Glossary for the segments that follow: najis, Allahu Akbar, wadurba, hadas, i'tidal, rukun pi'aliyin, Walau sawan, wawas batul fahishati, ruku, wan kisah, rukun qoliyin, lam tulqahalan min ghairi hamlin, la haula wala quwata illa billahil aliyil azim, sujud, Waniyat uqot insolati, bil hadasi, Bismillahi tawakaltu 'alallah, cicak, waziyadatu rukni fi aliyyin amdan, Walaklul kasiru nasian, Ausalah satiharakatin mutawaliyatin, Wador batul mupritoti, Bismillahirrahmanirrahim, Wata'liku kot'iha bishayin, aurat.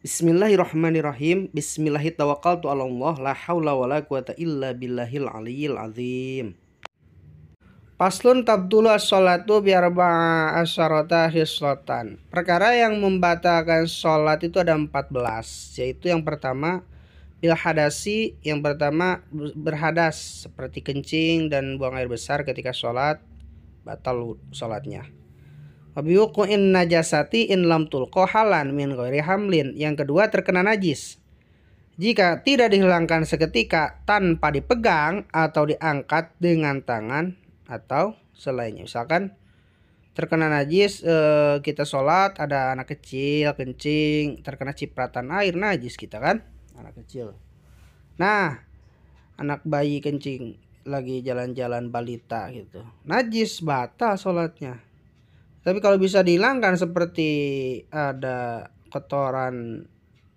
Bismillahirrahmanirrahim. Bismillahi tawakaltu 'alallah, la haula wala quwata illa billahil aliyil azim. Paslon tabdulu as-sholatu biarba'a asyarata hislatan. Perkara yang membatalkan sholat itu ada 14, yaitu yang pertama bil hadasi, yang pertama berhadas seperti kencing dan buang air besar ketika sholat, batal sholatnya. Wabil uqot najasati in lam tulqahalan min ghairi hamlin. Yang kedua terkena najis jika tidak dihilangkan seketika tanpa dipegang atau diangkat dengan tangan atau selainnya. Misalkan terkena najis, kita sholat ada anak kecil kencing terkena cipratan air, najis kita kan anak kecil. Nah, anak bayi kencing lagi jalan-jalan balita gitu, najis, batal sholatnya. Tapi kalau bisa dihilangkan seperti ada kotoran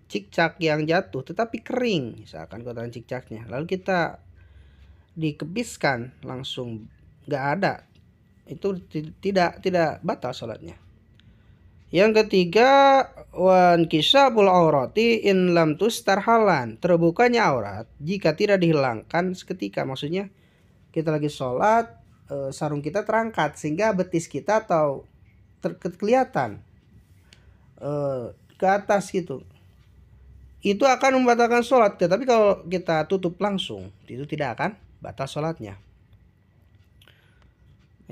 cicak yang jatuh tetapi kering, misalkan kotoran cicaknya lalu kita dikepiskan langsung, nggak ada, itu tidak batal sholatnya. Yang ketiga wan kisah aurati in lam tustarhalan, terbukanya aurat jika tidak dihilangkan seketika. Maksudnya kita lagi sholat, sarung kita terangkat sehingga betis kita atau kelihatan ke atas gitu, itu akan membatalkan sholat. Tapi kalau kita tutup langsung itu tidak akan batal sholatnya.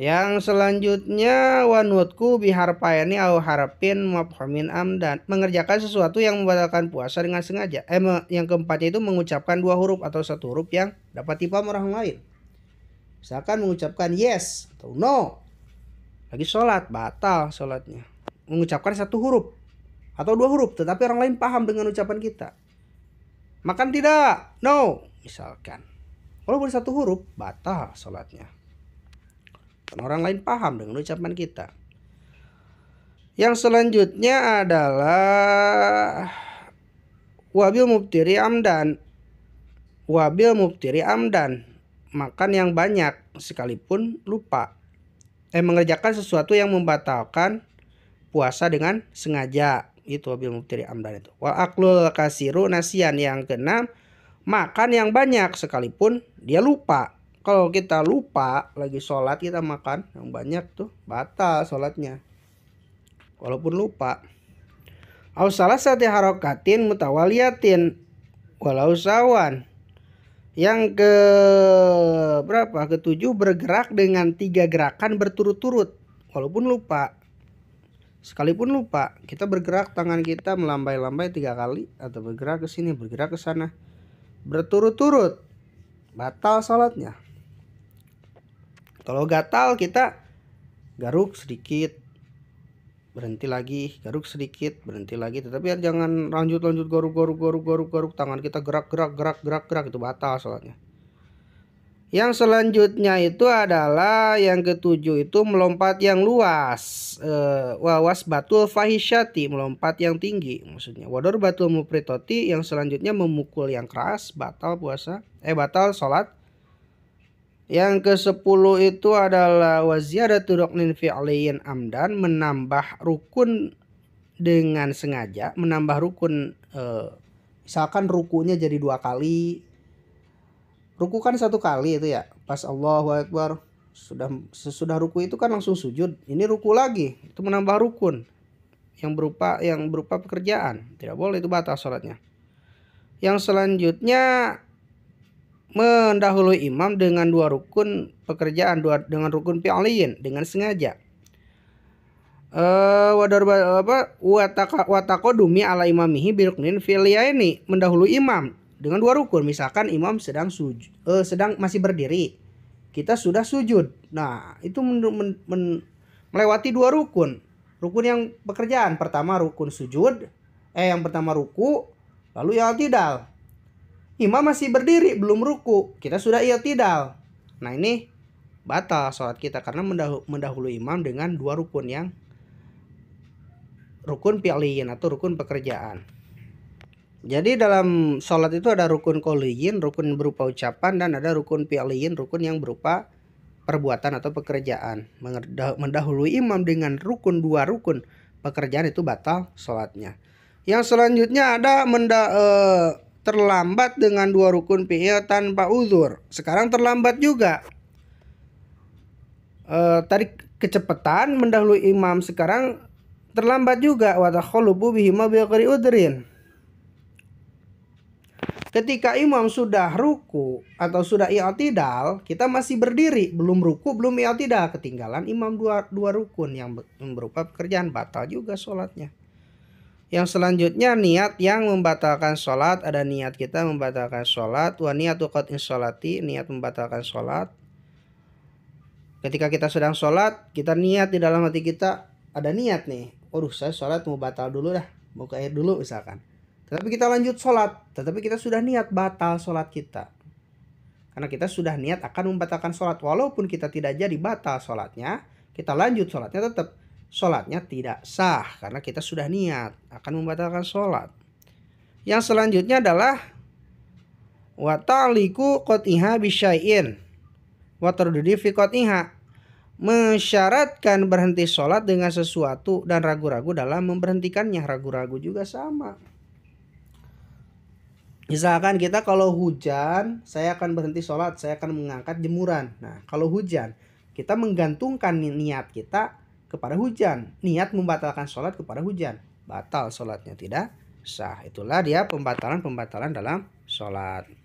Yang selanjutnya wanutku biharpaini au harapin mafhumin amdan, mengerjakan sesuatu yang membatalkan puasa dengan sengaja. Yang keempatnya itu mengucapkan dua huruf atau satu huruf yang dapat timpam orang lain. Misalkan mengucapkan yes atau no lagi sholat, batal sholatnya. Mengucapkan satu huruf atau dua huruf tetapi orang lain paham dengan ucapan kita. Makan tidak, no misalkan, walaupun satu huruf, batal sholatnya. Orang lain paham dengan ucapan kita. Yang selanjutnya adalah wabil Muftiri Amdan, makan yang banyak sekalipun lupa. Mengerjakan sesuatu yang membatalkan puasa dengan sengaja, itu wabil Muftiri Amdan itu. Walaklul kasiru nasian. Yang keenam, makan yang banyak sekalipun dia lupa. Kalau kita lupa lagi sholat, kita makan yang banyak tuh, batal sholatnya walaupun lupa. Ausalah satiharakatin mutawaliyatin walau sawan. Yang ke berapa? Ke-7, bergerak dengan 3 gerakan berturut-turut walaupun lupa. Sekalipun lupa, kita bergerak, tangan kita melambai-lambai 3 kali atau bergerak ke sini, bergerak ke sana berturut-turut, batal sholatnya. Kalau gatal kita garuk sedikit, berhenti lagi, garuk sedikit, berhenti lagi. Tetapi jangan lanjut garuk. Tangan kita gerak, itu batal sholatnya. Yang selanjutnya itu adalah yang ke-7 itu melompat yang luas, wawas batul fahishati, melompat yang tinggi maksudnya. Wador batul mupritoti. Yang selanjutnya memukul yang keras, batal puasa, batal sholat. Yang ke-10 itu adalah waziyadatu rukni fi aliyyin amdan, menambah rukun dengan sengaja, menambah rukun, misalkan rukunya jadi 2 kali. Ruku kan 1 kali itu ya, pas Allahu Akbar sesudah ruku itu kan langsung sujud. Ini ruku lagi, itu menambah rukun yang berupa pekerjaan, tidak boleh, itu batal sholatnya. Yang selanjutnya mendahului imam dengan 2 rukun pekerjaan, dengan rukun pi'aliyin, dengan sengaja. Wador watak ala imamihi bil hadasi filia, ini mendahului imam dengan 2 rukun. Misalkan imam sedang masih berdiri, kita sudah sujud. Nah, itu melewati 2 rukun. Rukun yang pekerjaan, pertama rukun sujud, yang pertama ruku, lalu i'tidal. Imam masih berdiri, belum ruku, kita sudah i'tidal. Nah, ini batal sholat kita karena mendahului imam dengan 2 rukun, yang rukun pi'aliyin atau rukun pekerjaan. Jadi dalam sholat itu ada rukun qoliyin, rukun berupa ucapan, dan ada rukun pi'aliyin, rukun yang berupa perbuatan atau pekerjaan. Mendahului imam dengan 2 rukun pekerjaan itu batal sholatnya. Yang selanjutnya ada terlambat dengan dua rukun fi'il tanpa uzur. Sekarang terlambat juga. Tadi kecepatan mendahului imam, sekarang terlambat juga. Watakhulubu bihima biqari udrin. Ketika imam sudah ruku atau sudah i'tidal, kita masih berdiri, belum ruku, belum i'tidal, ketinggalan imam dua rukun yang berupa pekerjaan, batal juga sholatnya. Yang selanjutnya niat yang membatalkan sholat. Ada niat kita membatalkan sholat. Waniyat uqot insolati, niat membatalkan sholat. Ketika kita sedang sholat, kita niat di dalam hati kita, ada niat nih, saya sholat mau batal dulu dah, mau ke air dulu misalkan. Tetapi kita lanjut sholat, tetapi kita sudah niat batal sholat kita. Karena kita sudah niat akan membatalkan sholat. Walaupun kita tidak jadi batal sholatnya, kita lanjut sholatnya, tetap sholatnya tidak sah. Karena kita sudah niat akan membatalkan sholat. Yang selanjutnya adalah Wata'liku kot'iha bishayin, wadurba fi kot'iha, mensyaratkan berhenti sholat dengan sesuatu dan ragu-ragu dalam memberhentikannya. Ragu-ragu juga sama. Misalkan kita kalau hujan, saya akan berhenti sholat, saya akan mengangkat jemuran. Nah, kalau hujan, kita menggantungkan niat kita kepada hujan. Niat membatalkan sholat kepada hujan. Batal sholatnya, tidak sah. Itulah dia pembatalan-pembatalan dalam sholat.